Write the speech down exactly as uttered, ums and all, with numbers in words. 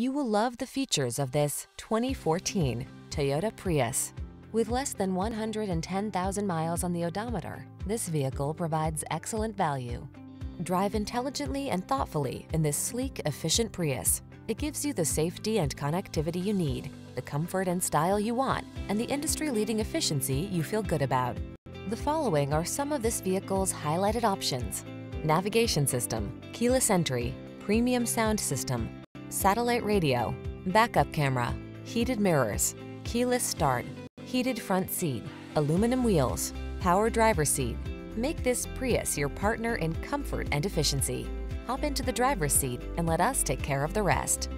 You will love the features of this twenty fourteen Toyota Prius. With less than one hundred ten thousand miles on the odometer, this vehicle provides excellent value. Drive intelligently and thoughtfully in this sleek, efficient Prius. It gives you the safety and connectivity you need, the comfort and style you want, and the industry-leading efficiency you feel good about. The following are some of this vehicle's highlighted options: navigation system, keyless entry, premium sound system, satellite radio, backup camera, heated mirrors, keyless start, heated front seat, aluminum wheels, power driver seat. Make this Prius your partner in comfort and efficiency. Hop into the driver's seat and let us take care of the rest.